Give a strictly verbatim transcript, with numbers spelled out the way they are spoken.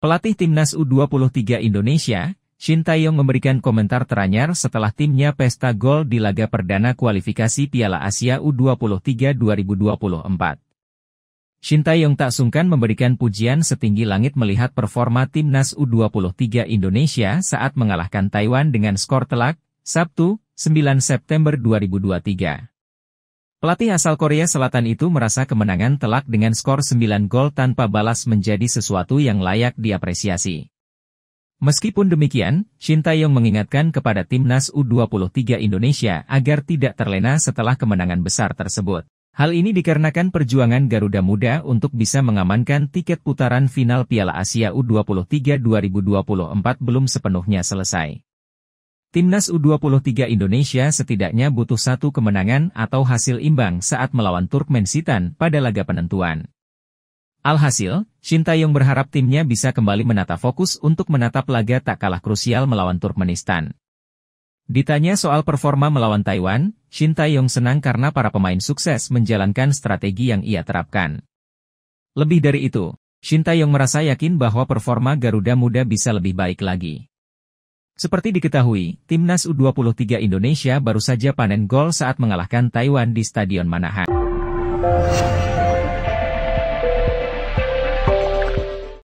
Pelatih Timnas U dua puluh tiga Indonesia, Shin Tae-yong memberikan komentar teranyar setelah timnya pesta gol di laga perdana kualifikasi Piala Asia U dua puluh tiga dua ribu dua puluh empat. Shin Tae-yong tak sungkan memberikan pujian setinggi langit melihat performa Timnas U dua puluh tiga Indonesia saat mengalahkan Taiwan dengan skor telak, Sabtu, sembilan September dua ribu dua puluh tiga. Pelatih asal Korea Selatan itu merasa kemenangan telak dengan skor sembilan gol tanpa balas menjadi sesuatu yang layak diapresiasi. Meskipun demikian, Shin Tae-yong mengingatkan kepada Timnas U dua puluh tiga Indonesia agar tidak terlena setelah kemenangan besar tersebut. Hal ini dikarenakan perjuangan Garuda Muda untuk bisa mengamankan tiket putaran final Piala Asia U dua puluh tiga dua ribu dua puluh empat belum sepenuhnya selesai. Timnas U dua puluh tiga Indonesia setidaknya butuh satu kemenangan atau hasil imbang saat melawan Turkmenistan pada laga penentuan. Alhasil, Shin Tae-yong berharap timnya bisa kembali menata fokus untuk menatap laga tak kalah krusial melawan Turkmenistan. Ditanya soal performa melawan Taiwan, Shin Tae-yong senang karena para pemain sukses menjalankan strategi yang ia terapkan. Lebih dari itu, Shin Tae-yong merasa yakin bahwa performa Garuda Muda bisa lebih baik lagi. Seperti diketahui, Timnas U dua puluh tiga Indonesia baru saja panen gol saat mengalahkan Taiwan di Stadion Manahan.